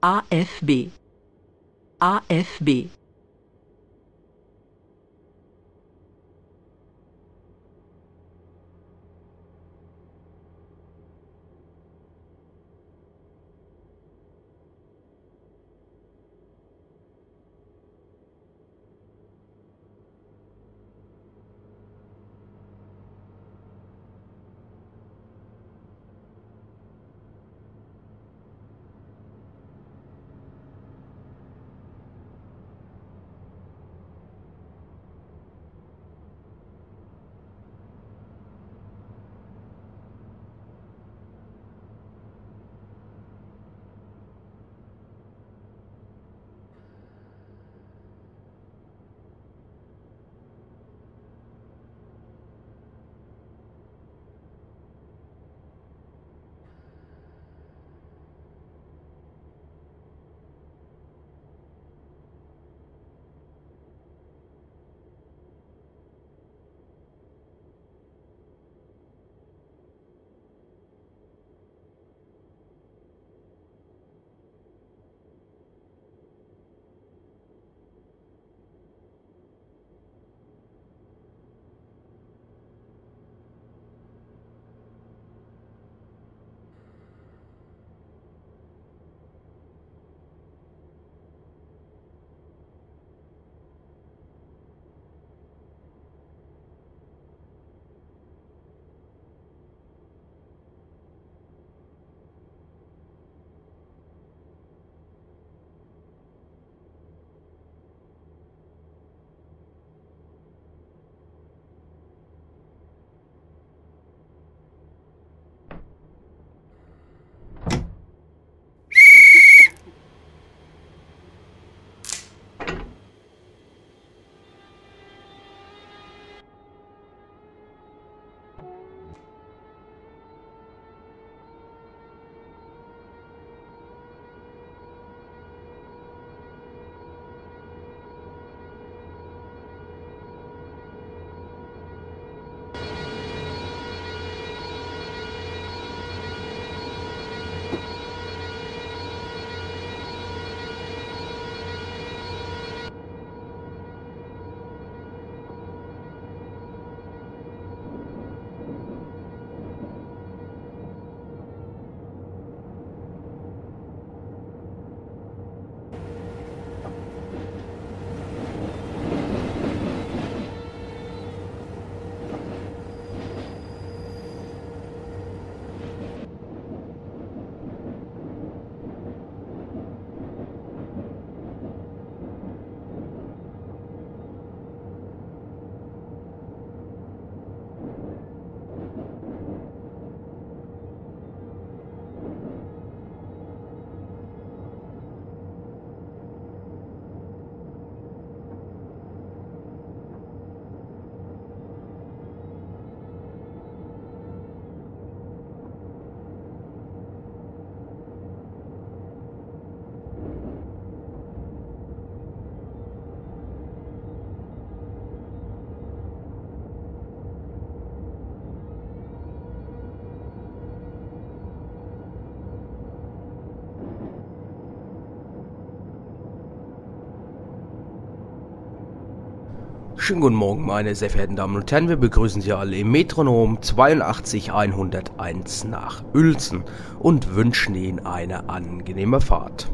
AFB. AFB. Schönen guten Morgen, meine sehr verehrten Damen und Herren, wir begrüßen Sie alle im Metronom 82101 nach Uelzen und wünschen Ihnen eine angenehme Fahrt.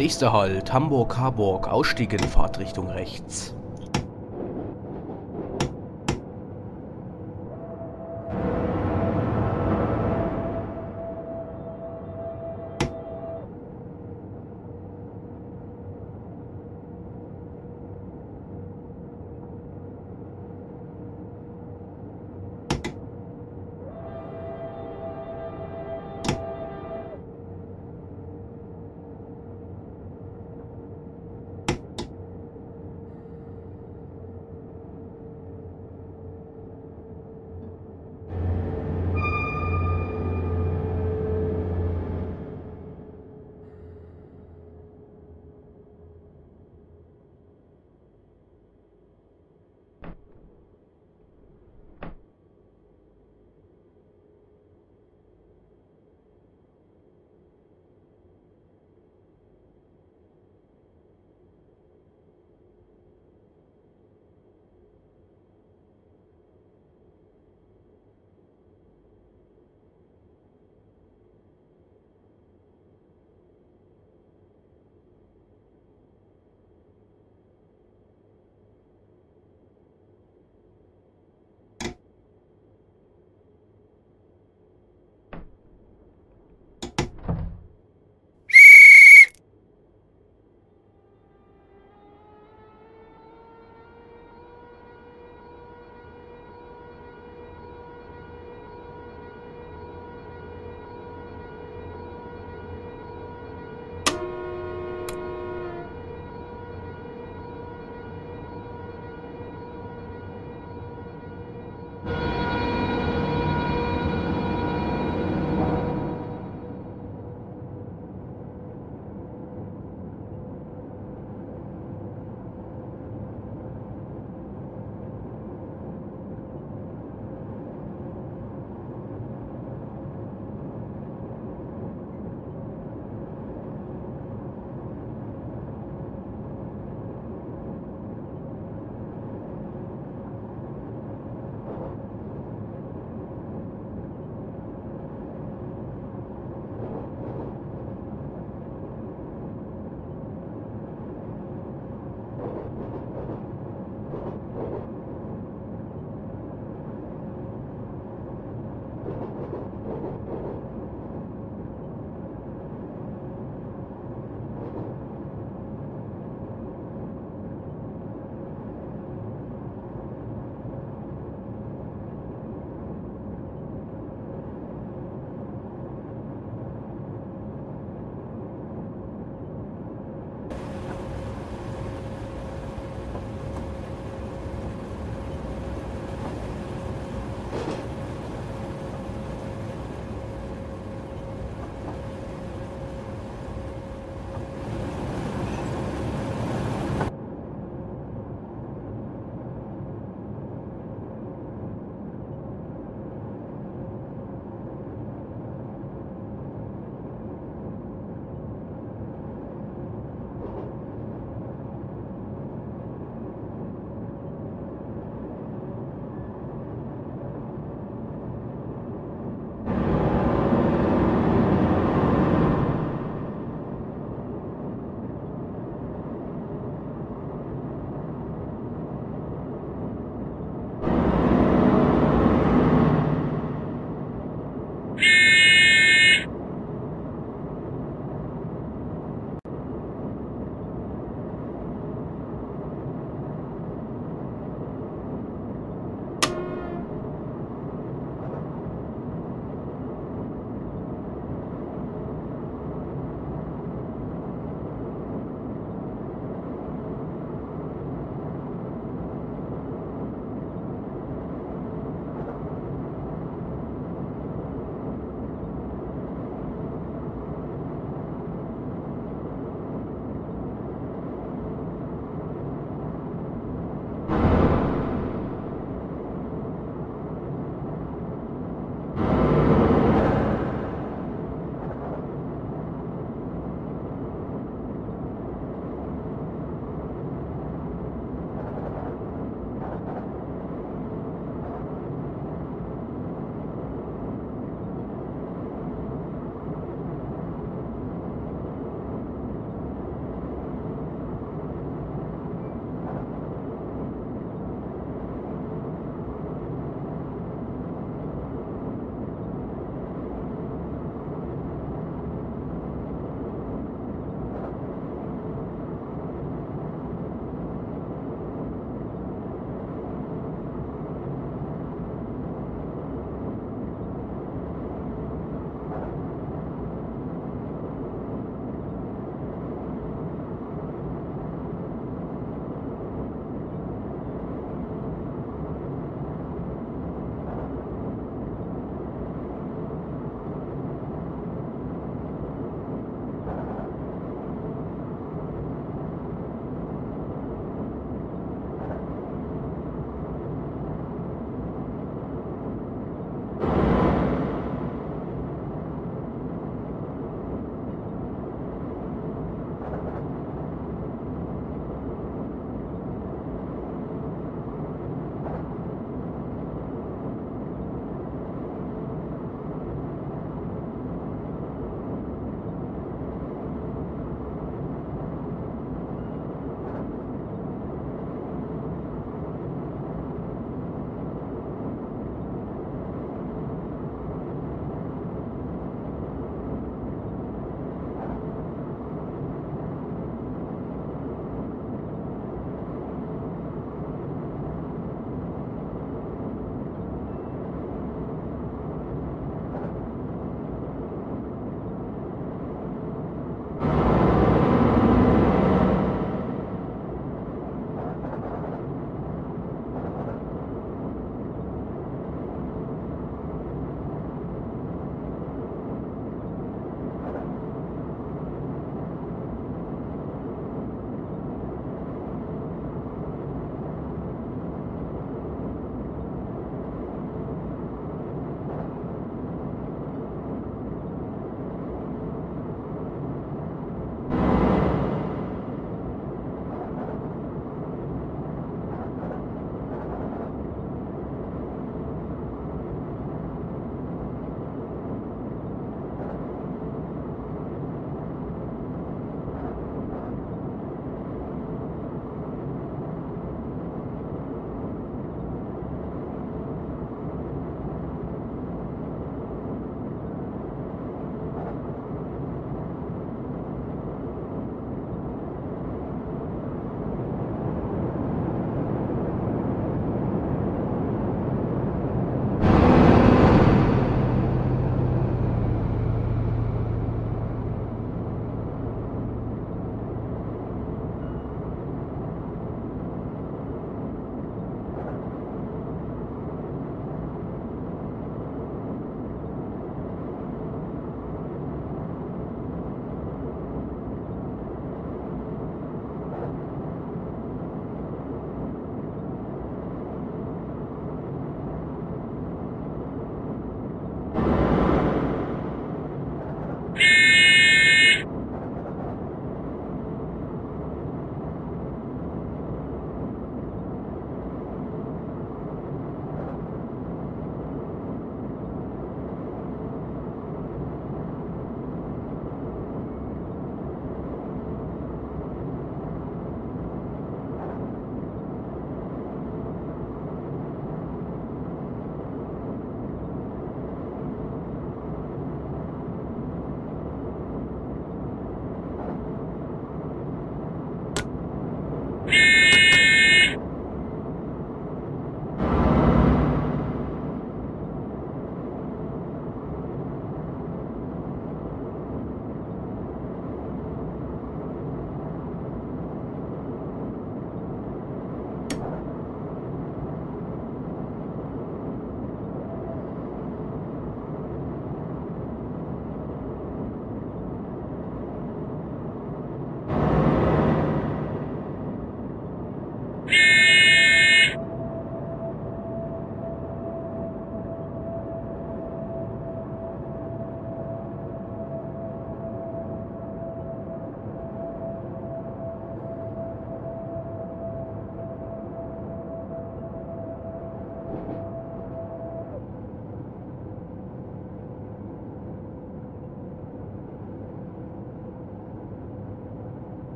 Nächster Halt, Hamburg-Harburg, Ausstieg in Fahrtrichtung rechts.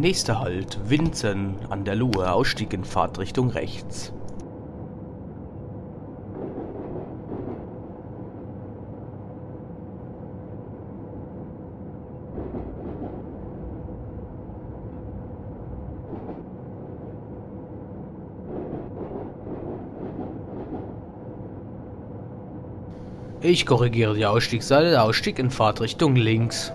Nächster Halt, Winsen an der Luhe, Ausstieg in Fahrtrichtung rechts. Ich korrigiere die Ausstiegsseite, Ausstieg in Fahrtrichtung links.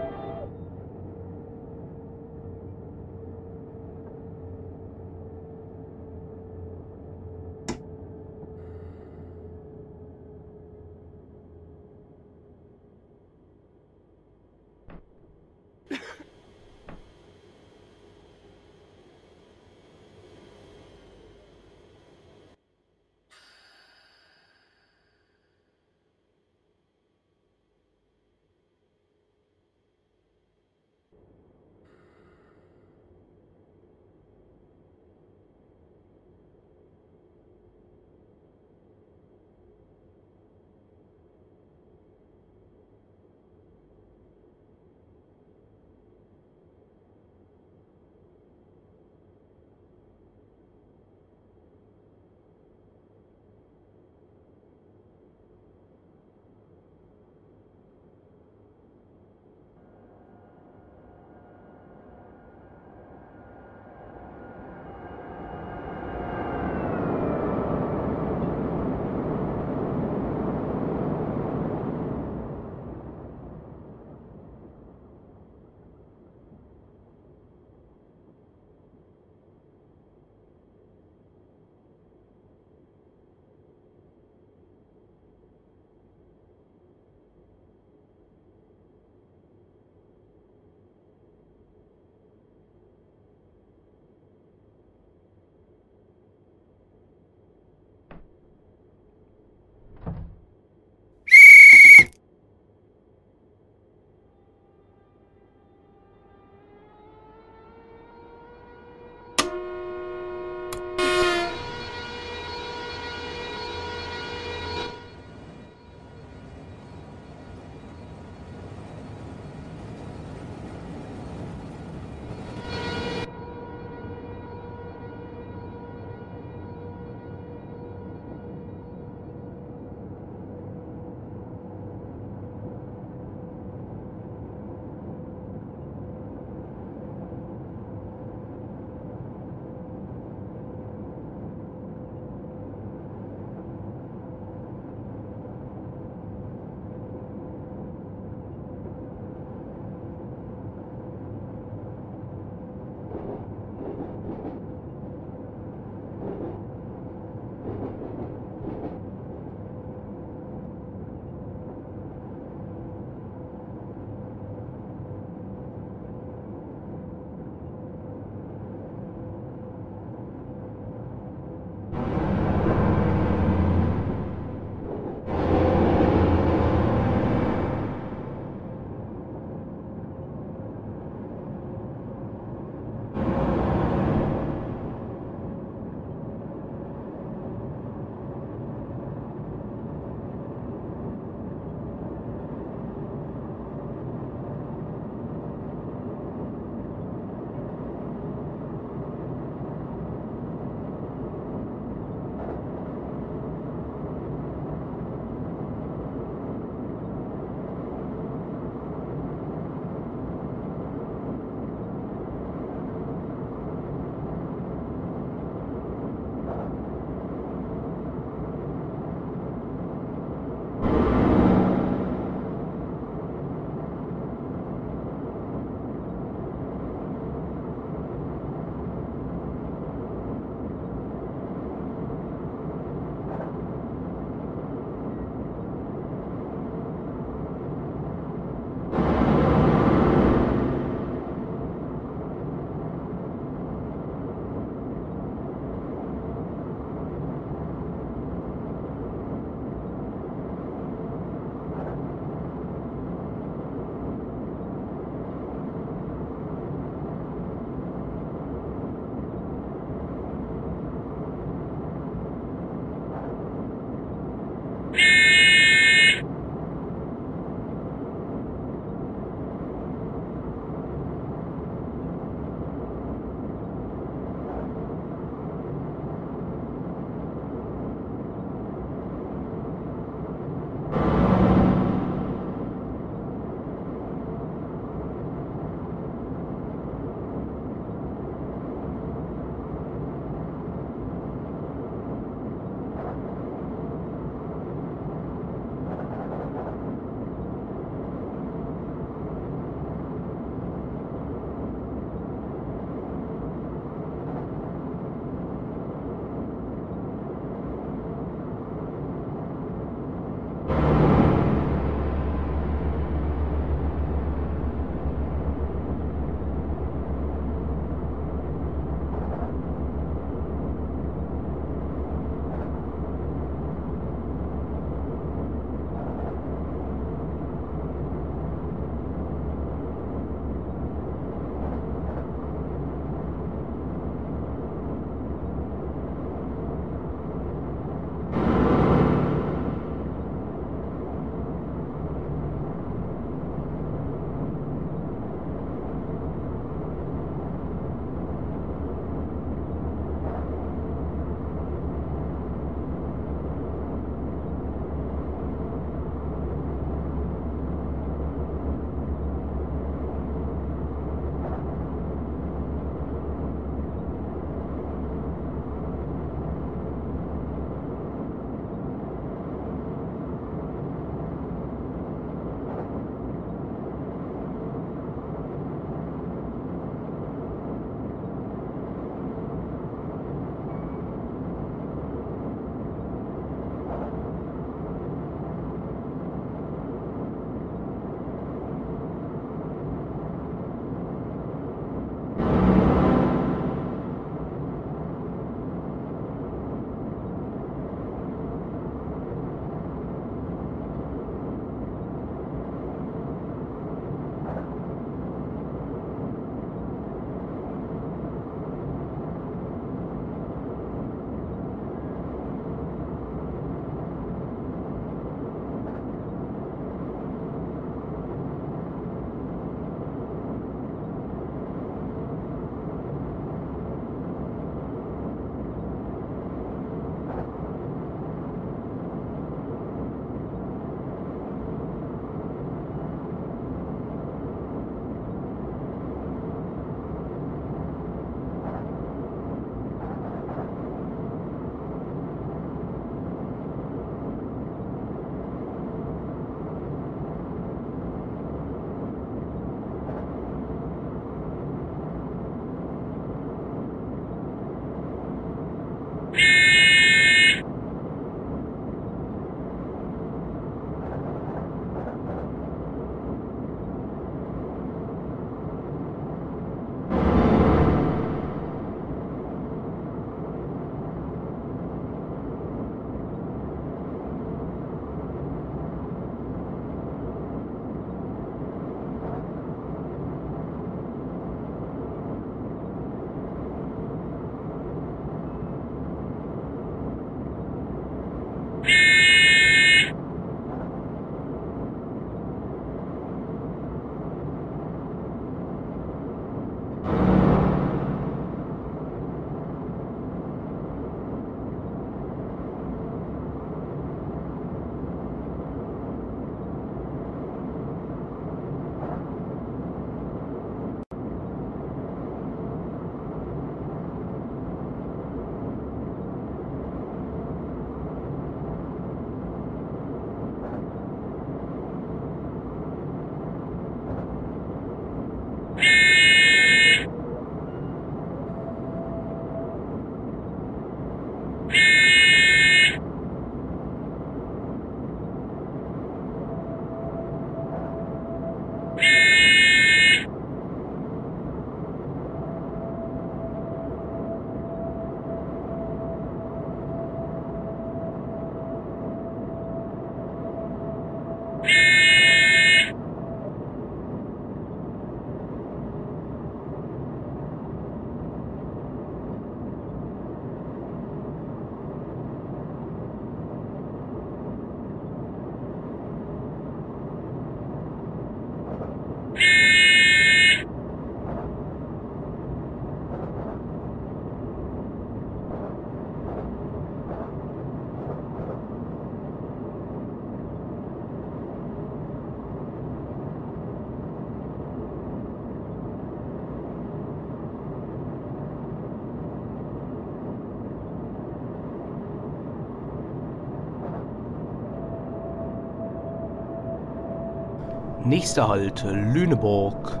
Nächster Halt, Lüneburg.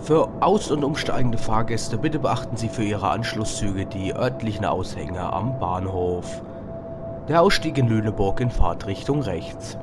Für aus- und umsteigende Fahrgäste bitte beachten Sie für Ihre Anschlusszüge die örtlichen Aushänge am Bahnhof. Der Ausstieg in Lüneburg in Fahrtrichtung rechts.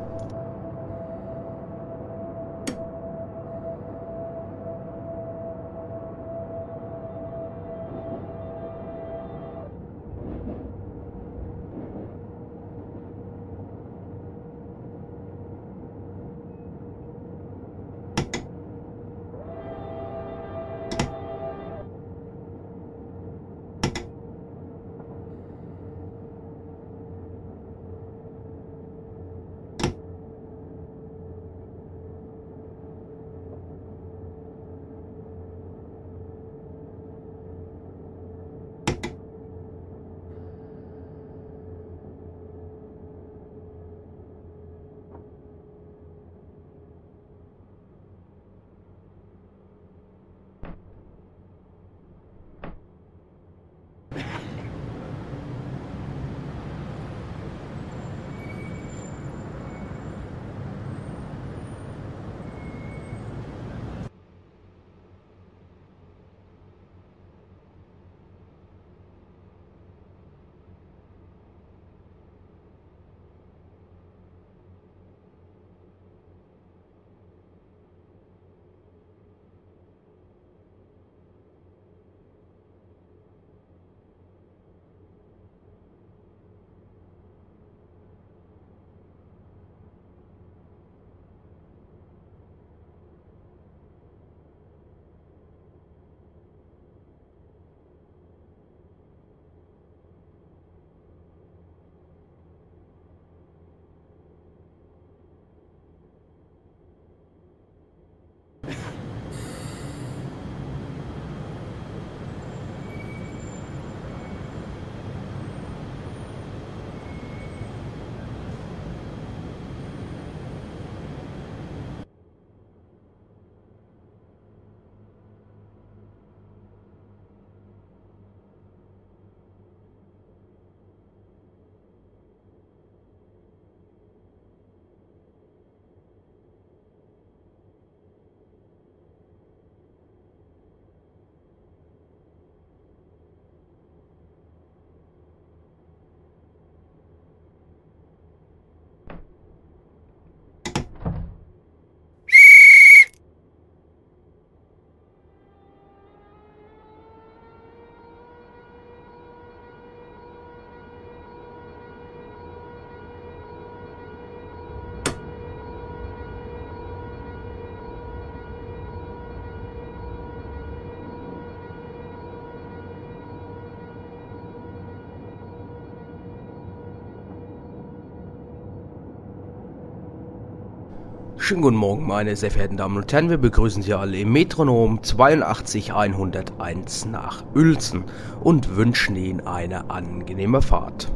Schönen guten Morgen, meine sehr verehrten Damen und Herren. Wir begrüßen Sie alle im Metronom 82101 nach Uelzen und wünschen Ihnen eine angenehme Fahrt.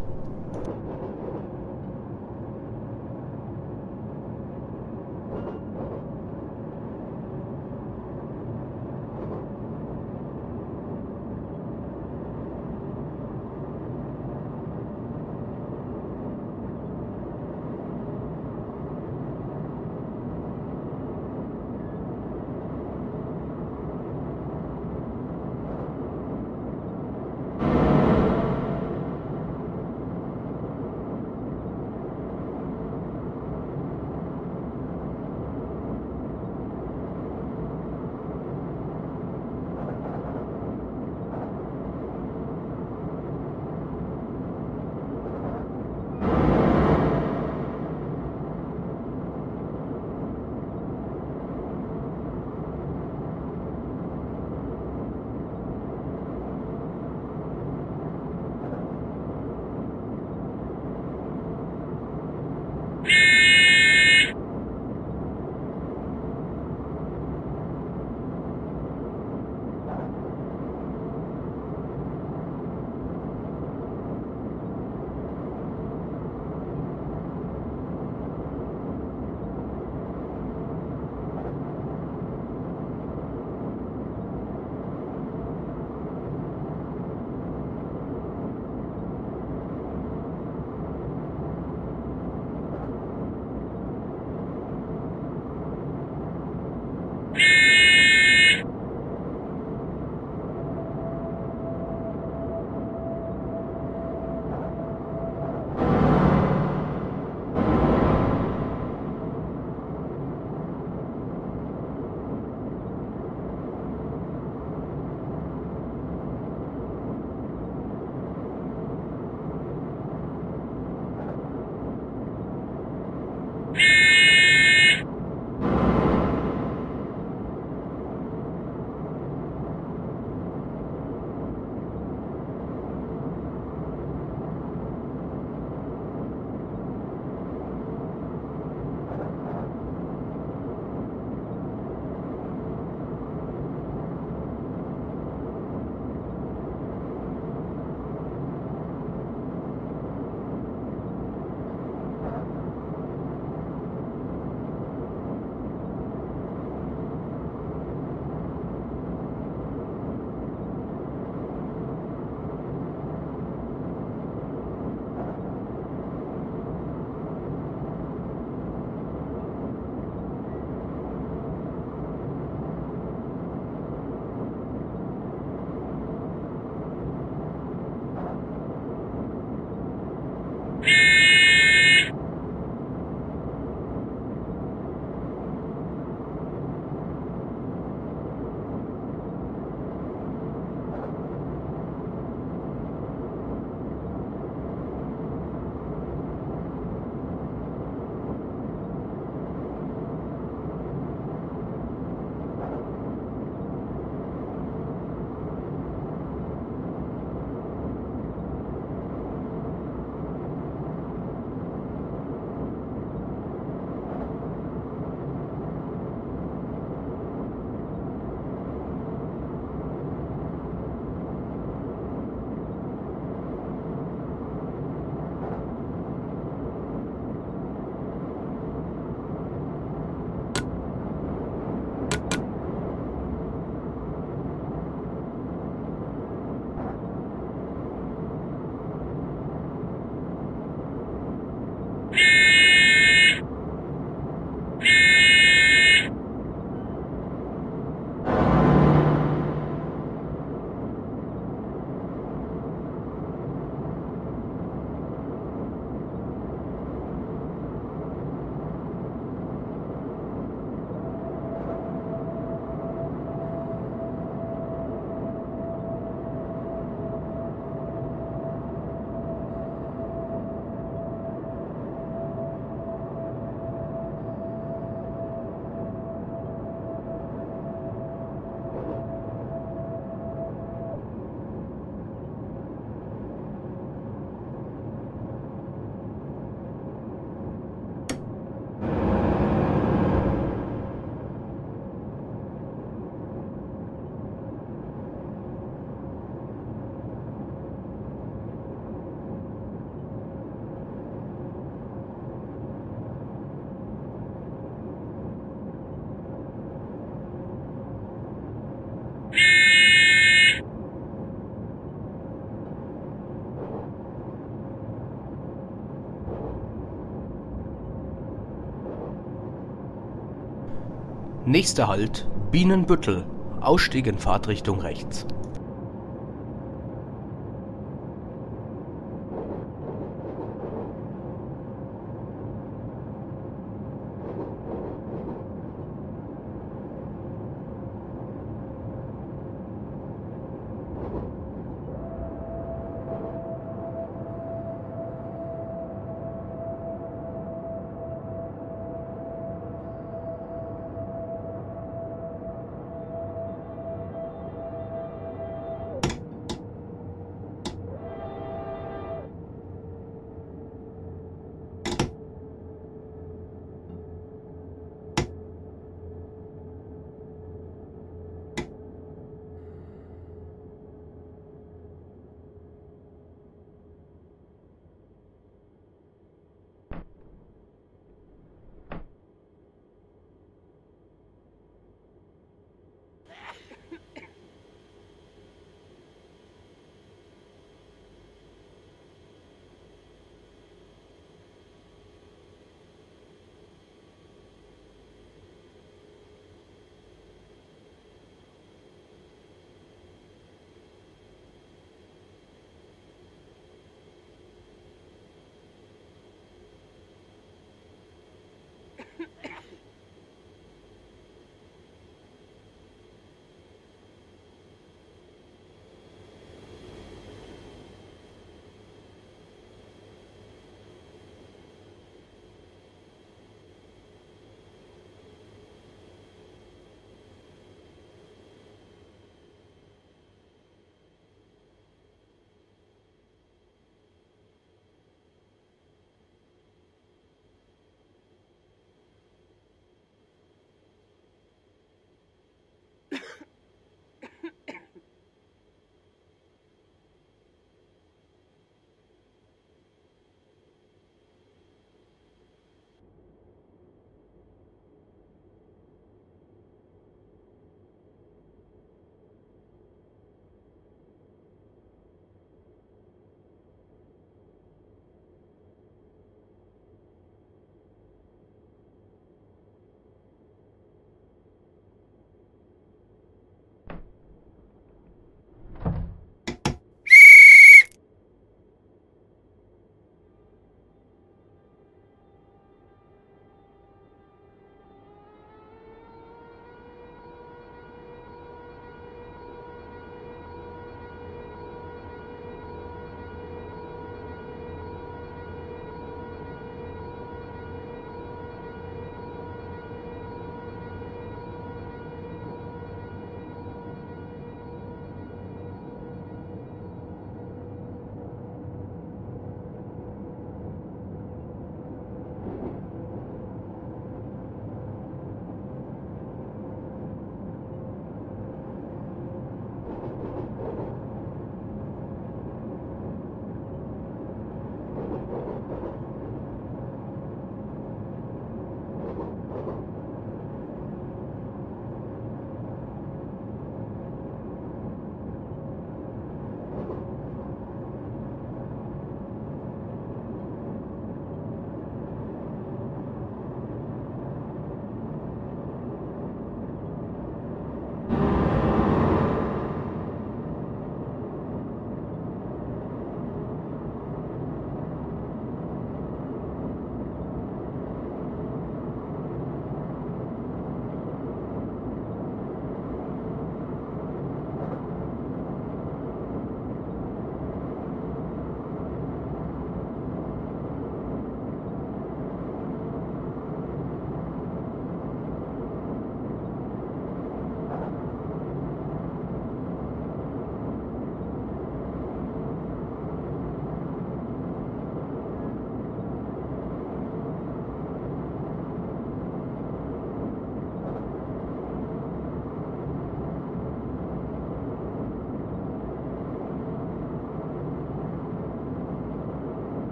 Nächster Halt Bienenbüttel, Ausstieg in Fahrtrichtung rechts.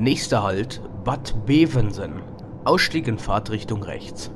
Nächster Halt Bad Bevensen. Ausstieg in Fahrtrichtung rechts.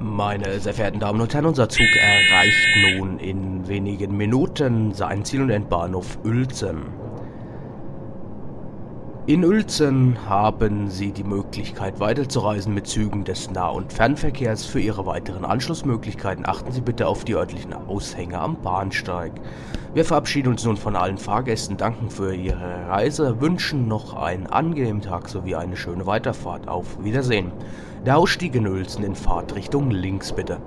Meine sehr verehrten Damen und Herren, unser Zug erreicht nun in wenigen Minuten sein Ziel- und Endbahnhof Uelzen. In Uelzen haben Sie die Möglichkeit, weiterzureisen mit Zügen des Nah- und Fernverkehrs. Für Ihre weiteren Anschlussmöglichkeiten achten Sie bitte auf die örtlichen Aushänge am Bahnsteig. Wir verabschieden uns nun von allen Fahrgästen, danken für Ihre Reise, wünschen noch einen angenehmen Tag sowie eine schöne Weiterfahrt. Auf Wiedersehen. Der Ausstieg in Uelzen in Fahrtrichtung links bitte.